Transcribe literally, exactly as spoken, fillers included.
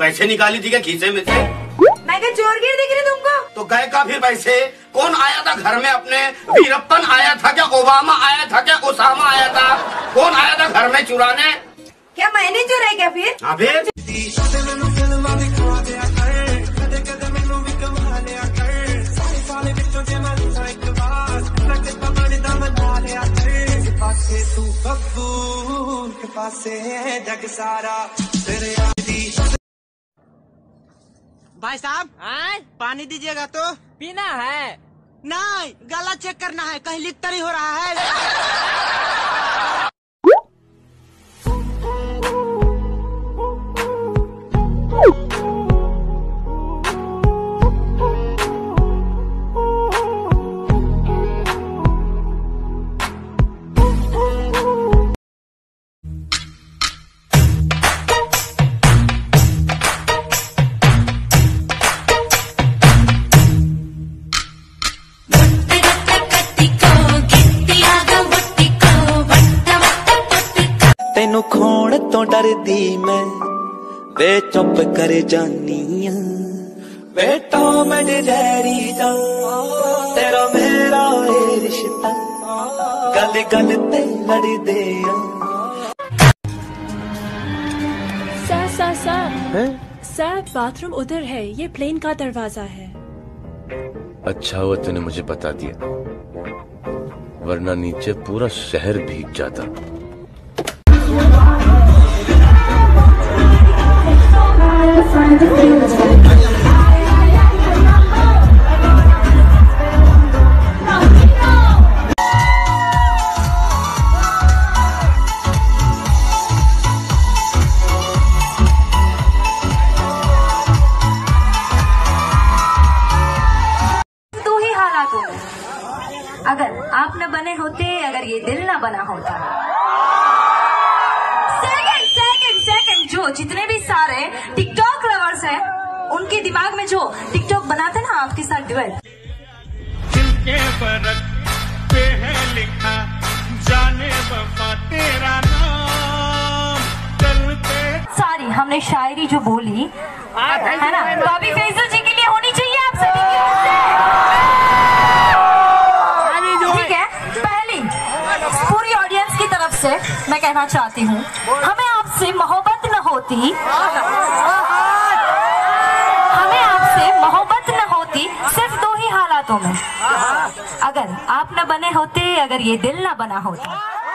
पैसे निकाली थी क्या खीसे में से? मैं क्या चोर गिर दिख रही तुमको? तो गए का फिर पैसे? कौन आया था घर में अपने? वीरप्पन आया था क्या? ओबामा आया था क्या? ओसामा आया था? कौन आया था घर में चुराने? क्या मैंने चुराए क्या फिर? भाई साहब पानी दीजिएगा तो? पीना है? नहीं, गला चेक करना है, कहीं लीक तो नहीं हो रहा है। तेनू खोण तो डरदी मैं वे चुप कर जानी बेटा मैं डरी जा तेरा मेरा ये रिश्ता गल गल ते लड़ी दे sir sir sir sir bathroom उधर है, ये प्लेन का दरवाजा है। अच्छा हुआ तूने मुझे बता दिया, वरना नीचे पूरा शहर भीग जाता। तू ही हालात हो, अगर आप न बने होते, अगर ये दिल न बना होता। सेकंड सेकंड सेकंड जो जितने भी सारे टिकटॉक लवर्स हैं, उनके दिमाग में जो टिकटॉक बनाते हैं ना आपके साथ ड्यूएट। जिनके फरक पे है लिखा जाने वफा तेरा नाम चलते सारी हमने शायरी जो बोली है ना, बॉबी फैजल जी के लिए होनी चाहिए आप सभी के लिए। से मैं कहना चाहती हूँ, हमें आपसे मोहब्बत न होती, हमें आपसे मोहब्बत न होती सिर्फ दो ही हालातों में, अगर आप न बने होते, अगर ये दिल न बना होता।